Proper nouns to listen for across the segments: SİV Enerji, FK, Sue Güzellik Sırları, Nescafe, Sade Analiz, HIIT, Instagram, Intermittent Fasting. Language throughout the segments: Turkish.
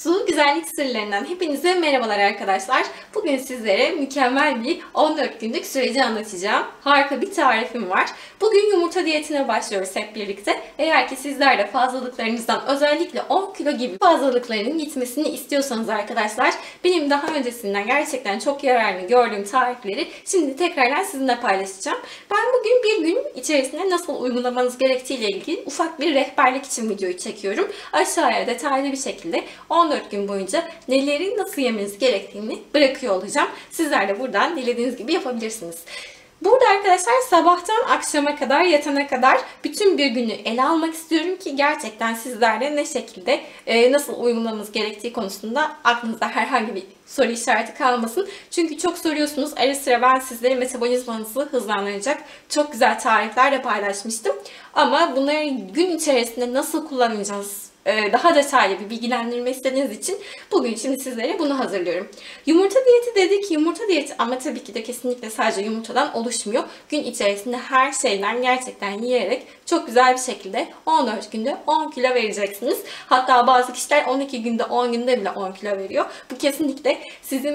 Sue Güzellik Sırlarından hepinize merhabalar arkadaşlar. Bugün sizlere mükemmel bir 14 günlük süreci anlatacağım. Harika bir tarifim var. Bugün yumurta diyetine başlıyoruz hep birlikte. Eğer ki sizler de fazlalıklarınızdan özellikle 10 kilo gibi fazlalıklarının gitmesini istiyorsanız arkadaşlar, benim daha öncesinden gerçekten çok yararlı gördüğüm tarifleri şimdi tekrardan sizinle paylaşacağım. Ben bugün bir gün içerisinde nasıl uygulamanız gerektiğiyle ilgili ufak bir rehberlik için videoyu çekiyorum. Aşağıya detaylı bir şekilde 14 gün boyunca neleri nasıl yemeniz gerektiğini bırakıyor olacağım. Sizler de buradan dilediğiniz gibi yapabilirsiniz. Burada arkadaşlar sabahtan akşama kadar, yatana kadar bütün bir günü ele almak istiyorum ki gerçekten sizlerle ne şekilde, nasıl uygulamanız gerektiği konusunda aklınızda herhangi bir soru işareti kalmasın. Çünkü çok soruyorsunuz. Ara sıra ben sizlere metabolizmanızı hızlandıracak çok güzel tarifler de paylaşmıştım. Ama bunları gün içerisinde nasıl kullanacağız? Daha detaylı bir bilgilendirme istediğiniz için bugün şimdi sizlere bunu hazırlıyorum. Yumurta diyeti dedik. Yumurta diyeti ama tabii ki de kesinlikle sadece yumurtadan oluşmuyor. Gün içerisinde her şeyden gerçekten yiyerek çok güzel bir şekilde 14 günde 10 kilo vereceksiniz. Hatta bazı kişiler 12 günde 10 günde bile 10 kilo veriyor. Bu kesinlikle sizin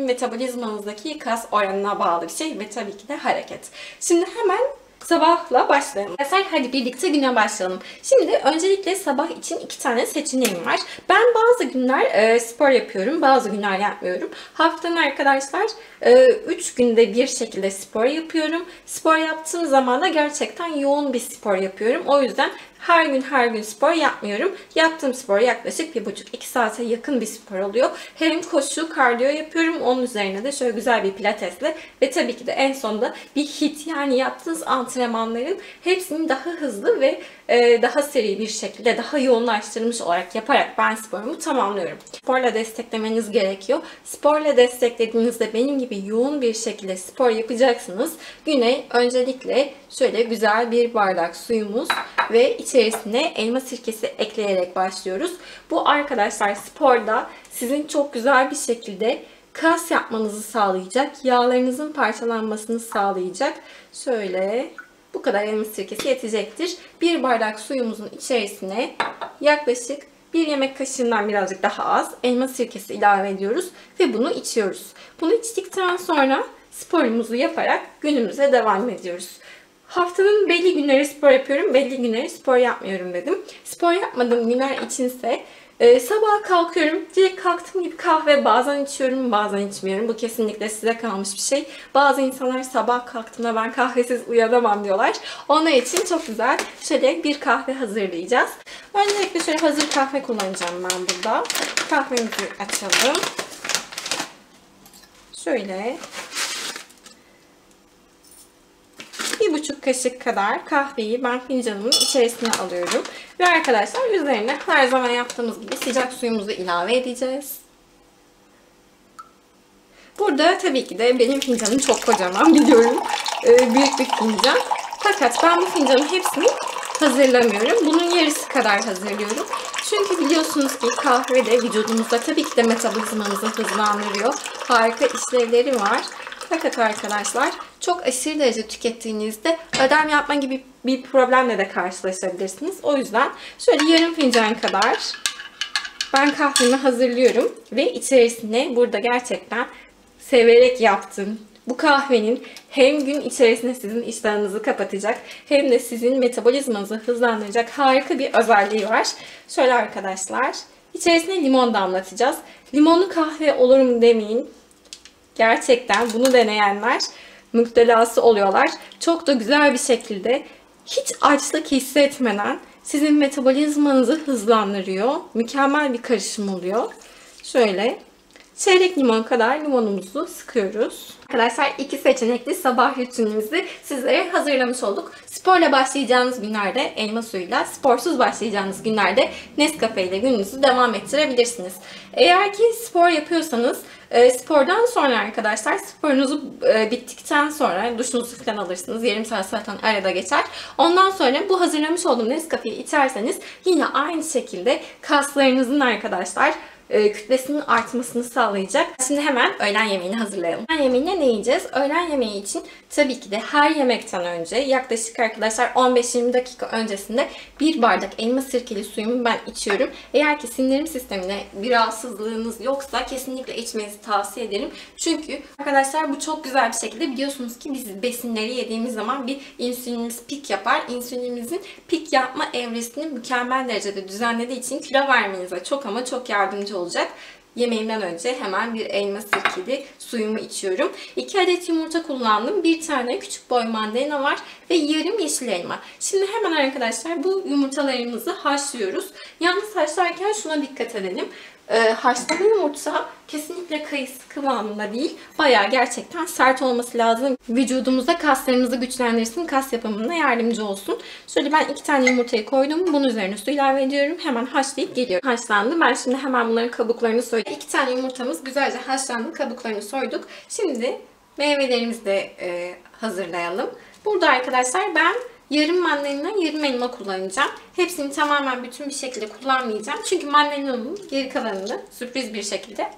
metabolizmanızdaki kas oranına bağlı bir şey ve tabii ki de hareket. Şimdi hemen sabahla başlayalım. Hadi birlikte güne başlayalım. Şimdi öncelikle sabah için 2 tane seçeneğim var. Ben bazı günler spor yapıyorum, bazı günler yapmıyorum. Haftanın arkadaşlar 3 günde bir şekilde spor yapıyorum. Spor yaptığım zaman da gerçekten yoğun bir spor yapıyorum. O yüzden her gün spor yapmıyorum. Yaptığım spor yaklaşık 1,5-2 saate yakın bir spor oluyor. Hem koşu, kardiyo yapıyorum. Onun üzerine de şöyle güzel bir pilatesle ve tabii ki de en sonunda bir HIIT, yani yaptığınız antrenmanların hepsini daha hızlı ve daha seri bir şekilde, daha yoğunlaştırmış olarak yaparak ben sporumu tamamlıyorum. Sporla desteklemeniz gerekiyor. Sporla desteklediğinizde benim gibi yoğun bir şekilde spor yapacaksınız. Güne öncelikle şöyle güzel bir bardak suyumuz ve içerisine elma sirkesi ekleyerek başlıyoruz. Bu arkadaşlar sporda sizin çok güzel bir şekilde kas yapmanızı sağlayacak, yağlarınızın parçalanmasını sağlayacak. Şöyle bu kadar elma sirkesi yetecektir. Bir bardak suyumuzun içerisine yaklaşık bir yemek kaşığından birazcık daha az elma sirkesi ilave ediyoruz ve bunu içiyoruz. Bunu içtikten sonra sporumuzu yaparak günümüze devam ediyoruz. Haftanın belli günleri spor yapıyorum, belli günleri spor yapmıyorum dedim. Spor yapmadığım günler içinse sabah kalkıyorum, direkt kalktığım gibi kahve bazen içiyorum, bazen içmiyorum. Bu kesinlikle size kalmış bir şey. Bazı insanlar sabah kalktığımda ben kahvesiz uyanamam diyorlar. Onlar için çok güzel şöyle bir kahve hazırlayacağız. Öncelikle şöyle hazır kahve kullanacağım ben burada. Kahvemizi açalım. Şöyle 1,5 kaşık kadar kahveyi ben fincanımın içerisine alıyorum. Ve arkadaşlar üzerine her zaman yaptığımız gibi sıcak suyumuzu ilave edeceğiz. Burada tabii ki de benim fincanım çok kocaman, biliyorum. Büyük bir fincan. Fakat ben bu fincanın hepsini hazırlamıyorum. Bunun yarısı kadar hazırlıyorum. Çünkü biliyorsunuz ki kahve de vücudumuzda tabii ki de metabolizmanızı hızlandırıyor. Harika işlevleri var. Fakat arkadaşlar çok aşırı derece tükettiğinizde ödem yapma gibi bir problemle de karşılaşabilirsiniz. O yüzden şöyle yarım fincan kadar ben kahvemi hazırlıyorum ve içerisine burada gerçekten severek yaptım. Bu kahvenin hem gün içerisinde sizin iştahınızı kapatacak hem de sizin metabolizmanızı hızlandıracak harika bir özelliği var. Şöyle arkadaşlar içerisine limon damlatacağız. Limonlu kahve olur mu demeyin. Gerçekten bunu deneyenler müptelası oluyorlar. Çok da güzel bir şekilde hiç açlık hissetmeden sizin metabolizmanızı hızlandırıyor. Mükemmel bir karışım oluyor. Şöyle çeyrek limon kadar limonumuzu sıkıyoruz. Arkadaşlar 2 seçenekli sabah rutinimizi sizlere hazırlamış olduk. Sporla başlayacağınız günlerde elma suyuyla, sporsuz başlayacağınız günlerde Nescafe ile gününüzü devam ettirebilirsiniz. Eğer ki spor yapıyorsanız spordan sonra arkadaşlar sporunuzu bittikten sonra duşunuzu falan alırsınız. Yarım saat zaten arada geçer. Ondan sonra bu hazırlamış olduğum Nescafe'yi içerseniz yine aynı şekilde kaslarınızın arkadaşlar kütlesinin artmasını sağlayacak. Şimdi hemen öğlen yemeğini hazırlayalım. Öğlen yemeğine ne yiyeceğiz? Öğlen yemeği için tabii ki de her yemekten önce yaklaşık arkadaşlar 15-20 dakika öncesinde bir bardak elma sirkeli suyumu ben içiyorum. Eğer ki sindirim sistemine bir rahatsızlığınız yoksa kesinlikle içmenizi tavsiye ederim. Çünkü arkadaşlar bu çok güzel bir şekilde biliyorsunuz ki biz besinleri yediğimiz zaman bir insülinimiz pik yapar. İnsülinimizin pik yapma evresini mükemmel derecede düzenlediği için kilo vermenize çok ama çok yardımcı olacak. Yemeğimden önce hemen bir elma sirkeli suyumu içiyorum. 2 adet yumurta kullandım. 1 tane küçük boy mandalina var ve yarım yeşil elma. Şimdi hemen arkadaşlar bu yumurtalarımızı haşlıyoruz. Yalnız haşlarken şuna dikkat edelim. Haşlanan yumurta kesinlikle kayısı kıvamında değil, bayağı gerçekten sert olması lazım. Vücudumuzda kaslarımızı güçlendirsin, kas yapımına yardımcı olsun. Şöyle ben 2 tane yumurtayı koydum. Bunun üzerine su ilave ediyorum. Hemen haşlayıp geliyorum. Haşlandı. Ben şimdi hemen bunların kabuklarını soydum. 2 tane yumurtamız güzelce haşlandı. Kabuklarını soyduk. Şimdi meyvelerimizi de hazırlayalım. Burada arkadaşlar ben yarım mandalina, yarım elma kullanacağım. Hepsini tamamen bütün bir şekilde kullanmayacağım. Çünkü mandalinanın geri kalanını sürpriz bir şekilde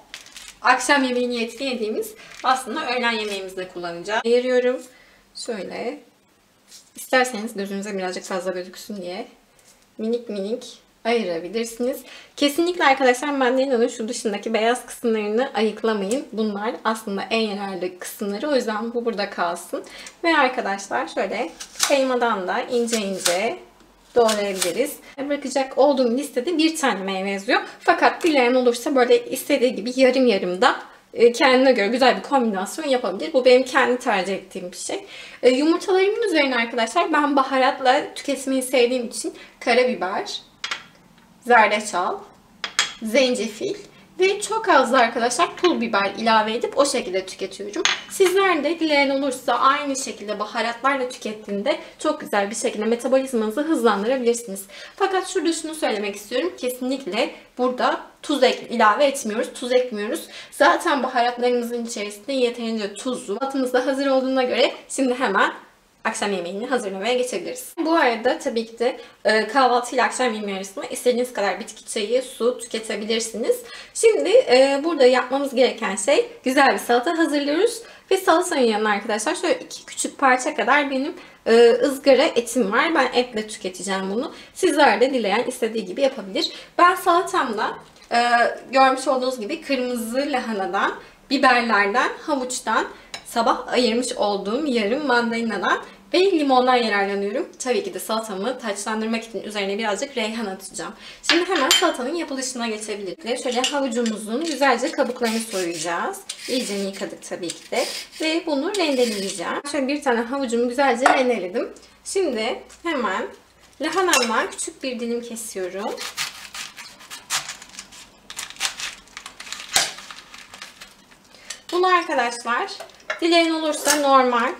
akşam yemeği niyetine yediğimiz aslında öğlen yemeğimizde kullanacağım. Ayırıyorum. Şöyle. İsterseniz gözünüze birazcık fazla gözüksün diye minik minik ayırabilirsiniz. Kesinlikle arkadaşlar mandalinanın şu dışındaki beyaz kısımlarını ayıklamayın. Bunlar aslında en yararlı kısımları. O yüzden bu burada kalsın. Ve arkadaşlar şöyle elmadan da ince ince doğrayabiliriz. Bırakacak olduğum listede bir tane meyve yazıyor. Fakat dileyen olursa böyle istediği gibi yarım yarım da kendine göre güzel bir kombinasyon yapabilir. Bu benim kendi tercih ettiğim bir şey. Yumurtalarımın üzerine arkadaşlar ben baharatla tüketmeyi sevdiğim için karabiber, zerdeçal, zencefil ve çok az arkadaşlar pul biber ilave edip o şekilde tüketiyorum. Sizler de dileyen olursa aynı şekilde baharatlarla tükettiğinde çok güzel bir şekilde metabolizmanızı hızlandırabilirsiniz. Fakat şurada şunu söylemek istiyorum. Kesinlikle burada tuz ilave etmiyoruz. Tuz ekmiyoruz. Zaten baharatlarımızın içerisinde yeterince tuzlu. Altımızda hazır olduğuna göre şimdi hemen akşam yemeğini hazırlamaya geçebiliriz. Bu arada tabii ki de kahvaltıyla akşam yemeği arasında istediğiniz kadar bitki çayı, su tüketebilirsiniz. Şimdi burada yapmamız gereken şey güzel bir salata hazırlıyoruz. Ve salatanın yanına arkadaşlar şöyle 2 küçük parça kadar benim ızgara etim var. Ben etle tüketeceğim bunu. Sizler de dileyen istediği gibi yapabilir. Ben salatamda görmüş olduğunuz gibi kırmızı lahanadan, biberlerden, havuçtan, sabah ayırmış olduğum yarım mandalinadan ve limondan yararlanıyorum. Tabii ki de salatamı taçlandırmak için üzerine birazcık reyhan atacağım. Şimdi hemen salatanın yapılışına geçebiliriz. Şöyle havucumuzun güzelce kabuklarını soyacağız. İyice yıkadık tabii ki de. Ve bunu rendeleyeceğim. Şöyle bir tane havucumu güzelce rendeledim. Şimdi hemen lahanamdan küçük bir dilim kesiyorum. Bunu arkadaşlar dileyen olursa normal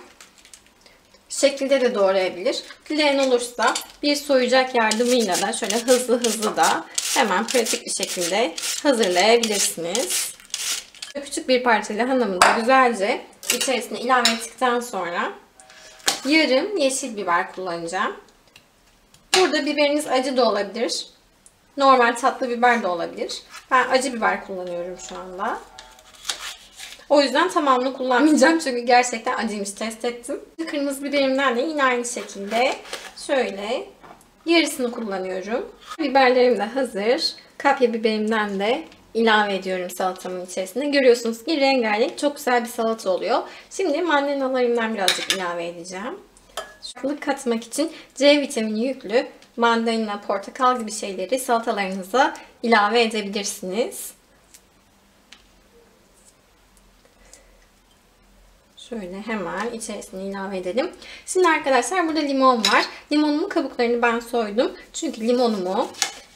şekilde de doğrayabilir. Dileyen olursa bir soyacak yardımıyla da şöyle hızlı hızlı da hemen pratik bir şekilde hazırlayabilirsiniz. Küçük bir parça lahanamı da güzelce içerisine ilave ettikten sonra yarım yeşil biber kullanacağım. Burada biberiniz acı da olabilir. Normal tatlı biber de olabilir. Ben acı biber kullanıyorum şu anda. O yüzden tamamını kullanmayacağım çünkü gerçekten acıymış, test ettim. Kırmızı biberimden de yine aynı şekilde şöyle yarısını kullanıyorum. Biberlerim de hazır. Kapya biberimden de ilave ediyorum salatamın içerisine. Görüyorsunuz ki rengarenk çok güzel bir salata oluyor. Şimdi mandalinalarımdan birazcık ilave edeceğim. Şıklık katmak için C vitamini yüklü mandalina, portakal gibi şeyleri salatalarınıza ilave edebilirsiniz. Şöyle hemen içerisine ilave edelim. Şimdi arkadaşlar burada limon var. Limonumun kabuklarını ben soydum. Çünkü limonumu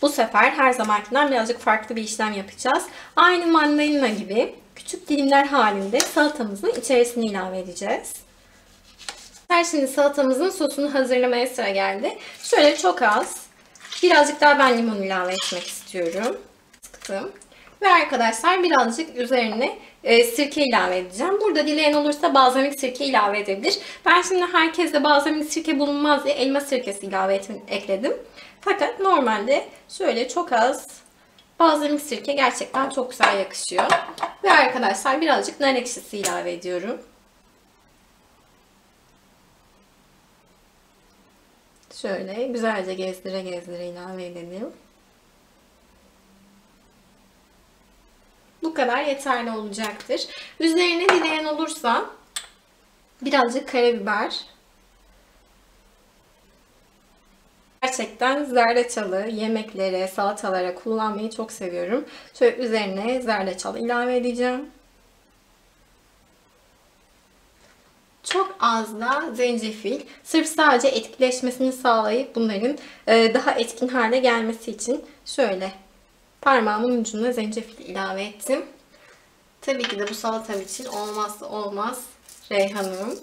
bu sefer her zamankinden birazcık farklı bir işlem yapacağız. Aynı mandalina gibi küçük dilimler halinde salatamızın içerisine ilave edeceğiz. Şimdi salatamızın sosunu hazırlamaya sıra geldi. Şöyle çok az, birazcık daha ben limon ilave etmek istiyorum. Sıktım. Ve arkadaşlar birazcık üzerine sirke ilave edeceğim. Burada dileyen olursa balzamik sirke ilave edebilir. Ben şimdi herkeste balzamik sirke bulunmaz diye elma sirkesi ilave ekledim. Fakat normalde şöyle çok az Balzamik sirke gerçekten çok güzel yakışıyor. Ve arkadaşlar birazcık nar ekşisi ilave ediyorum. Şöyle güzelce gezdire gezdire ilave edelim. Bu kadar yeterli olacaktır. Üzerine dileyen olursa birazcık karabiber. Gerçekten zerdeçalı yemeklere, salatalara kullanmayı çok seviyorum. Şöyle üzerine zerdeçalı ilave edeceğim. Çok az da zencefil. Sırf sadece etkileşmesini sağlayıp bunların daha etkin hale gelmesi için şöyle parmağımın ucuna zencefil ilave ettim. Tabii ki de bu salatam için olmazsa olmaz reyhanım.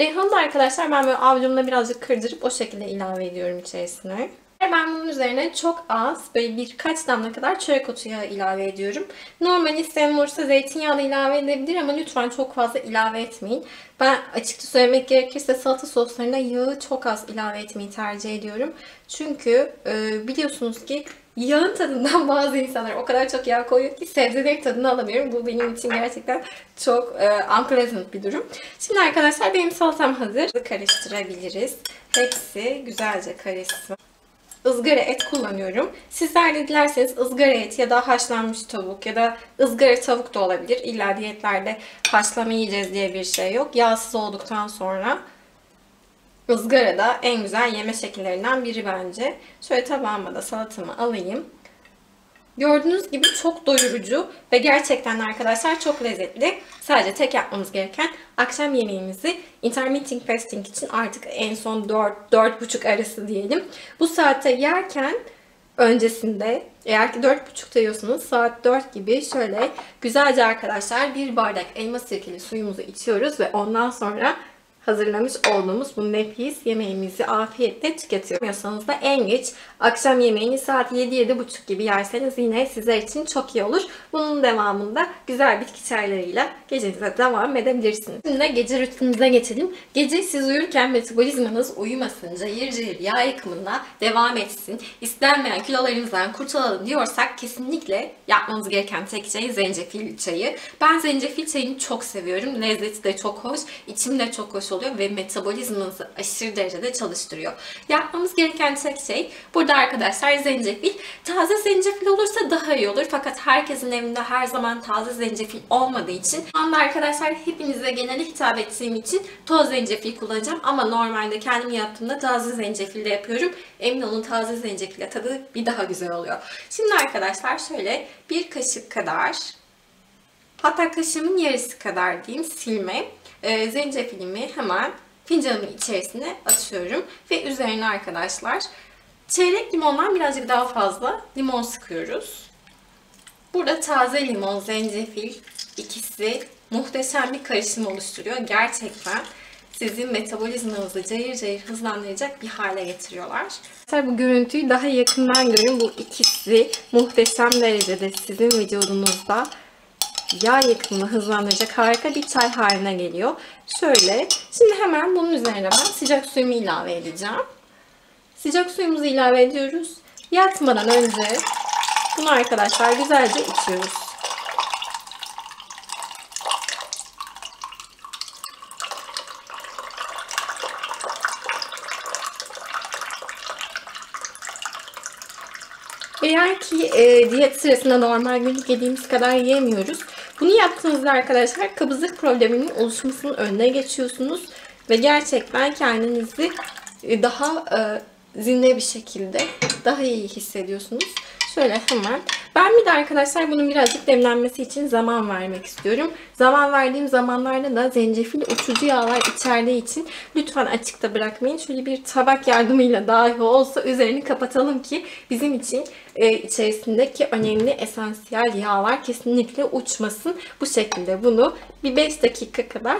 Reyhanı da arkadaşlar ben böyle avucumla birazcık kırdırıp o şekilde ilave ediyorum içerisine. Ben bunun üzerine çok az böyle birkaç damla kadar çörek otu yağı ilave ediyorum. Normal isteyen olursa zeytinyağı da ilave edebilir ama lütfen çok fazla ilave etmeyin. Ben açıkça söylemek gerekirse salata soslarına yağı çok az ilave etmeyi tercih ediyorum. Çünkü biliyorsunuz ki yağın tadından bazı insanlar o kadar çok yağ koyuyor ki sebzelerin tadını alamıyorum. Bu benim için gerçekten çok unpleasant bir durum. Şimdi arkadaşlar benim salatam hazır. Karıştırabiliriz. Hepsi güzelce karışsın. Izgara et kullanıyorum. Sizler de dilerseniz ızgara et ya da haşlanmış tavuk ya da ızgara tavuk da olabilir. İlla diyetlerde haşlama yiyeceğiz diye bir şey yok. Yağsız olduktan sonra ızgara da en güzel yeme şekillerinden biri bence. Şöyle tabağıma da salatamı alayım. Gördüğünüz gibi çok doyurucu ve gerçekten arkadaşlar çok lezzetli. Sadece tek yapmamız gereken akşam yemeğimizi Intermittent Fasting için artık en son 4-4,5 arası diyelim. Bu saatte yerken öncesinde eğer ki 4,5'ta yiyorsanız saat 4 gibi şöyle güzelce arkadaşlar bir bardak elma sirkeli suyumuzu içiyoruz ve ondan sonra hazırlamış olduğumuz bu nefis yemeğimizi afiyetle tüketiyorsanız da en geç akşam yemeğini saat 7-7.30 gibi yerseniz yine sizler için çok iyi olur. Bunun devamında güzel bitki çaylarıyla gecenize devam edebilirsiniz. Şimdi gece rutinimize geçelim. Gece siz uyurken metabolizmanız uyumasın, cayır cayır yağ yakımına devam etsin, istenmeyen kilolarınızdan kurtulalım diyorsak kesinlikle yapmanız gereken tek şey zencefil çayı. Ben zencefil çayını çok seviyorum. Lezzeti de çok hoş, içim de çok hoş oluyor ve metabolizmanızı aşırı derecede çalıştırıyor. Yapmamız gereken tek şey burada arkadaşlar zencefil. Taze zencefil olursa daha iyi olur. Fakat herkesin evinde her zaman taze zencefil olmadığı için şu anda arkadaşlar hepinize genel hitap ettiğim için toz zencefil kullanacağım ama normalde kendim yaptığımda taze zencefille yapıyorum. Emin olun taze zencefille tadı bir daha güzel oluyor. Şimdi arkadaşlar şöyle bir kaşık kadar, hatta kaşığımın yarısı kadar diyeyim, silme zencefilimi hemen fincanımın içerisine atıyorum ve üzerine arkadaşlar çeyrek limondan birazcık daha fazla limon sıkıyoruz. Burada taze limon, zencefil ikisi muhteşem bir karışım oluşturuyor. Gerçekten sizin metabolizmanızı cayır cayır hızlandıracak bir hale getiriyorlar. Bu görüntüyü daha yakından görün. Bu ikisi muhteşem derecede sizin vücudunuzda yağ yakımını hızlandıracak harika bir çay haline geliyor. Şöyle, şimdi hemen bunun üzerine ben sıcak suyumu ilave edeceğim. Sıcak suyumuzu ilave ediyoruz. Yatmadan önce bunu arkadaşlar güzelce içiyoruz. Eğer ki diyet sırasında normal günlük yediğimiz kadar yiyemiyoruz. Bunu yaptığınızda arkadaşlar kabızlık probleminin oluşmasının önüne geçiyorsunuz ve gerçekten kendinizi daha zinde bir şekilde daha iyi hissediyorsunuz. Şöyle hemen. Ben bir de arkadaşlar bunun birazcık demlenmesi için zaman vermek istiyorum. Zaman verdiğim zamanlarda da zencefil uçucu yağlar içerdiği için lütfen açıkta bırakmayın. Şöyle bir tabak yardımıyla dahi olsa üzerini kapatalım ki bizim için içerisindeki önemli esansiyel yağlar kesinlikle uçmasın. Bu şekilde bunu bir 5 dakika kadar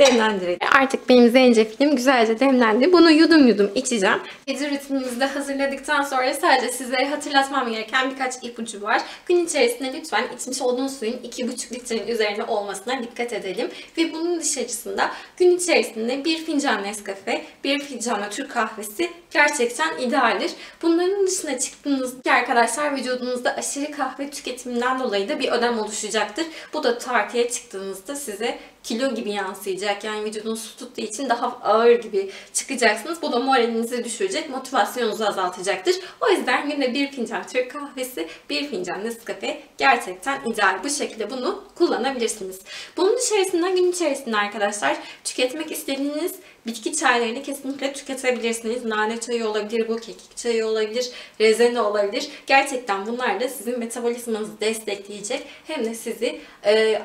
demlendirelim. Artık benim zencefilim güzelce demlendi. Bunu yudum yudum içeceğim. Gece rutinimizi de hazırladıktan sonra sadece sizlere hatırlatmam gereken birkaç ipucu var. Gün içerisinde lütfen içmiş olduğunuz suyun 2,5 litrenin üzerine olmasına dikkat edelim. Ve bunun dışarısında gün içerisinde bir fincan Nescafe, bir fincan Türk kahvesi gerçekten idealdir. Bunların dışına çıktığınız ki arkadaşlar vücudunuzda aşırı kahve tüketiminden dolayı da bir ödem oluşacaktır. Bu da tartıya çıktığınızda size kilo gibi yansıyacak. Yani vücudunuz su tuttuğu için daha ağır gibi çıkacaksınız. Bu da moralinizi düşürecek, motivasyonunuzu azaltacaktır. O yüzden günde bir fincan Türk kahvesi, bir fincan Nescafe gerçekten ideal. Bu şekilde bunu kullanabilirsiniz. Bunun içerisinden gün içerisinde arkadaşlar tüketmek istediğiniz bitki çaylarını kesinlikle tüketebilirsiniz. Nane çayı olabilir, bu kekik çayı olabilir, rezene olabilir. Gerçekten bunlar da sizin metabolizmanızı destekleyecek hem de sizi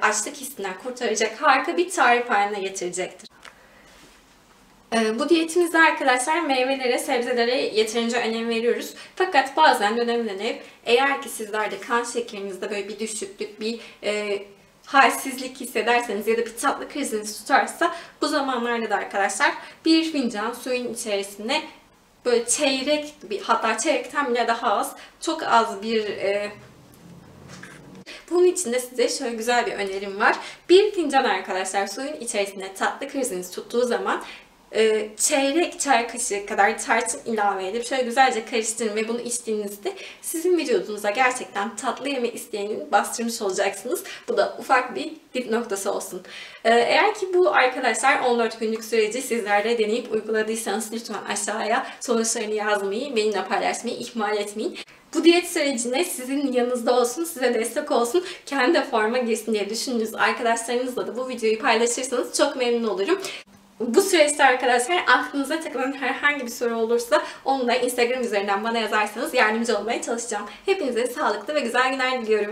açlık hissinden kurtaracak harika bir tarif haline getirecektir. Bu diyetimizde arkadaşlar meyvelere, sebzelere yeterince önem veriyoruz. Fakat bazen dönemlenip eğer ki sizlerde kan şekerinizde böyle bir düşüklük, bir halsizlik hissederseniz ya da bir tatlı kriziniz tutarsa bu zamanlarda da arkadaşlar bir fincan suyun içerisine böyle çeyrek, hatta çeyrekten bile daha az, çok az bir bunun için de size şöyle güzel bir önerim var. Bir fincan arkadaşlar suyun içerisine tatlı kriziniz tuttuğu zaman çeyrek çay kaşığı kadar tarçın ilave edip şöyle güzelce karıştırın ve bunu içtiğinizde sizin vücudunuza gerçekten tatlı yeme isteğini bastırmış olacaksınız. Bu da ufak bir dip noktası olsun. Eğer ki bu arkadaşlar 14 günlük süreci sizlerde deneyip uyguladıysanız lütfen aşağıya sonuçlarını yazmayı, benimle paylaşmayı ihmal etmeyin. Bu diyet sürecine sizin yanınızda olsun, size destek olsun, kendi de forma girsin diye düşündüğünüz arkadaşlarınızla da bu videoyu paylaşırsanız çok memnun olurum. Bu süreçte arkadaşlar aklınıza takılan herhangi bir soru olursa onu da Instagram üzerinden bana yazarsanız yardımcı olmaya çalışacağım. Hepinize sağlıklı ve güzel günler diliyorum.